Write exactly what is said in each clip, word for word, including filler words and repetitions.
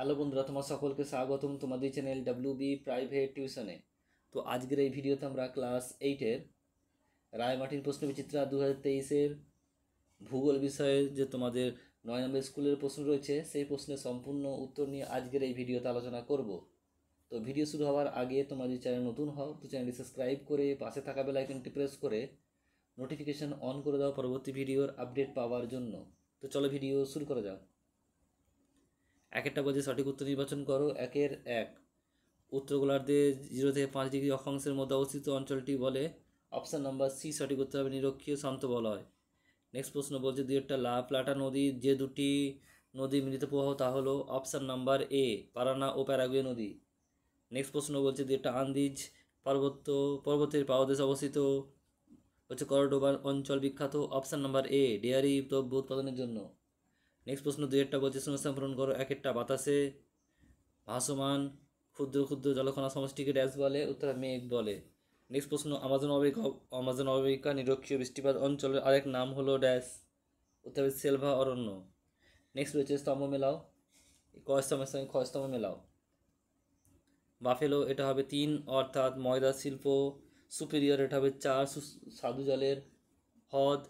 Hello বন্ধুরা, তোমার সকলকে স্বাগতম তোমাদের চ্যানেল ডব্লিউবি প্রাইভেট টিউশনে। তো আজকের এই ভিডিওতে আমরা ক্লাস আট এর রায় মার্টিন প্রশ্নবিচিত্রা দুই হাজার তেইশ এর ভূগোল বিষয়ে যে তোমাদের নয় নম্বর স্কুলের প্রশ্ন রয়েছে সেই প্রশ্নের সম্পূর্ণ উত্তর নিয়ে আজকের এই ভিডিওতে আলোচনা করব। তো ভিডিও শুরু হওয়ার আগে তোমাদের চ্যানেল নতুন হও তো চ্যানেলটি সাবস্ক্রাইব করে পাশে থাকা বেল আইকনটি প্রেস করে নোটিফিকেশন অন করে দাও পরবর্তী ভিডিওর আপডেট পাওয়ার জন্য। তো চলো ভিডিও শুরু করা যাক। একটা পদে সঠিক উত্তর নির্বাচন করো। একের এক, উত্তর গোলার্ধে জিরো থেকে পাঁচ ডিগ্রি অক্ষাংশের মধ্যে অবস্থিত অঞ্চলটি বলে। অপশান নাম্বার সি সঠিক উত্তর হবে, নিরক্ষীয় শান্ত বলা হয়। নেক্সট প্রশ্ন বলছে দুই একটা লা প্লাটা নদী, যে দুটি নদী মিলিত প্রবাহ তা হলো। অপশান নাম্বার এ পারানা ও প্যারাগুয়ে নদী। নেক্সট প্রশ্ন বলছে দুই একটা আন্দিজ পার্বত্য পর্বতের পাদদেশে অবস্থিত হচ্ছে করডোবা অঞ্চল বিখ্যাত। অপশান নাম্বার এ ডেয়ারি দ্রব্য উৎপাদনের জন্য। নেক্সট প্রশ্ন দুই একটা বলছে শূন্যস্থান পূরণ করো। এক একটা বাতাসে ভাসমান ক্ষুদ্র ক্ষুদ্র জলকণা সমষ্টিকে ড্যাশ বলে। উত্তর মেঘ বলে। নেক্সট প্রশ্ন আমাজন অববাহিকা আমাজন অববাহিকা নিরক্ষীয় বৃষ্টিপাত অঞ্চলের আরেক নাম হলো ড্যাশ। উত্তর সেলভা অরণ্য। নেক্সট রয়েছে স্তম্ভ মেলাও, ক স্তম্ভের সঙ্গে খ স্তম্ভ মেলাও। বাফেলো এটা হবে তিন, অর্থাৎ ময়দা শিল্প। সুপিরিয়র এটা হবে চার, সাধু জলের হ্রদ।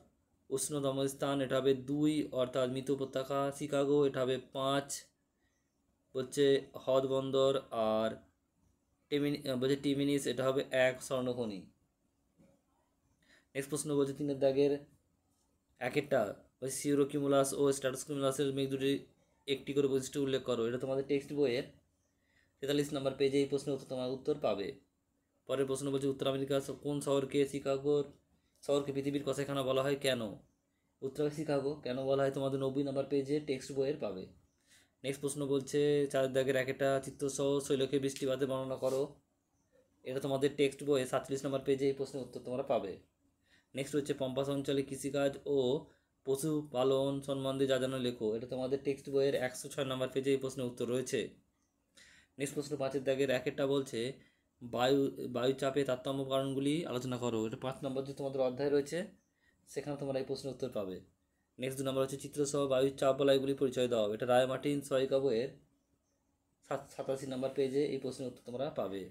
উষ্ণতম স্থান এটা হবে দুই, অর্থাৎ মৃত উপত্যকা। শিকাগো এটা হবে পাঁচ, বলছে হ্রদ বন্দর। আর টেমিনি বলছে টিমিনিস এটা হবে এক, স্বর্ণখনি। নেক্সট প্রশ্ন বলছে তিনের দাগের একটা বলছে সিউরোকিউমুলাস ও স্ট্র্যাটোস্কিউমুলাসের মেঘ দুটির একটি করে বৈশিষ্ট্য উল্লেখ করো। এটা তোমাদের টেক্সট বইয়ের তেতাল্লিশ নম্বর পেজে এই প্রশ্নের উত্তর তোমার উত্তর পাবে। পরের প্রশ্ন বলছে উত্তর আমেরিকার কোন শহরকে শিকাগোর শহরকে পৃথিবীর কষাইখানা বলা হয় কেন? উত্তর শিকাগো কেন বলা হয় তোমাদের নব্বই নম্বর পেজে টেক্সট বইয়ের পাবে। নেক্সট প্রশ্ন বলছে চার দাগের একটা চিত্রসহ শৈলকে বৃষ্টিপাতে বর্ণনা করো। এটা তোমাদের টেক্সট বইয়ে সাতচল্লিশ নম্বর পেজে এই প্রশ্নের উত্তর তোমরা পাবে। নেক্সট হচ্ছে পম্পাস অঞ্চলে কৃষিকাজ ও পশুপালন সম্বন্ধে যা জানো লেখো। এটা তোমাদের টেক্সট বইয়ের একশো ছয় নম্বর পেজে এই প্রশ্নের উত্তর রয়েছে। নেক্সট প্রশ্ন পাঁচের দাগের একটা বলছে বায়ু বায়ুচাপে তারতম্য কারণগুলি আলোচনা করো। এটা পাঁচ নম্বর যে তোমাদের অধ্যায় রয়েছে সেখানে তোমরা এই প্রশ্নের উত্তর পাবে। নেক্সট দু নম্বর হচ্ছে চিত্রসহ বায়ুচাপ বলয়গুলি পরিচয় দাও। এটা রায় মার্টিন সহায়িকা বইয়ের সাত সাতাশি নম্বর পেজে এই প্রশ্নের উত্তর তোমরা পাবে।